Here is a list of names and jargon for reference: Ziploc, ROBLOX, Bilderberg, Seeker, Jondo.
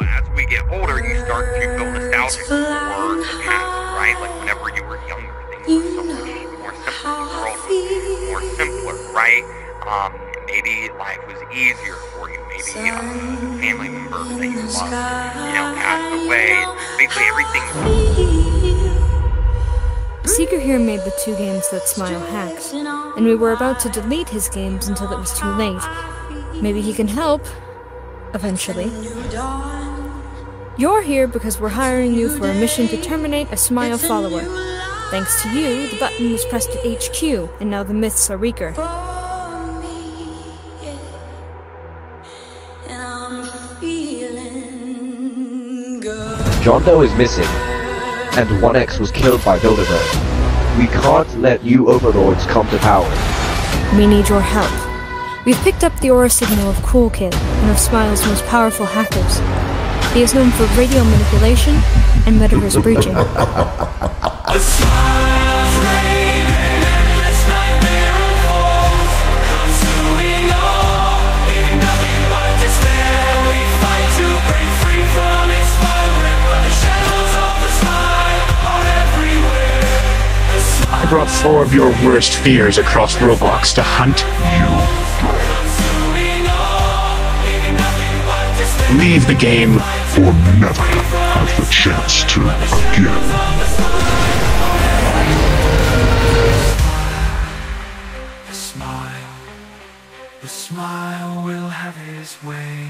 Well, as we get older, you start to feel nostalgic for the past, right? Like whenever you were younger, things were so much more simple. The world was more simpler, right? Maybe life was easier for you. Maybe a family member that you loved, passed away. Basically, everything. Seeker here made the two games that Smile hacked, and we were about to delete his games until it was too late. Maybe he can help. Eventually. You're here because we're hiring you for a mission to terminate a Smile follower. Thanks to you, the button was pressed at HQ, and now the myths are weaker. Jondo is missing, and 1X was killed by Bilderberg. We can't let you overlords come to power. We need your help. We've picked up the aura signal of Cool Kid, one of Smile's most powerful hackers. He is known for radio manipulation and metaverse breaching. I brought four of your worst fears across Roblox to hunt you. Leave the game, or never have the chance to again. The smile will have his way.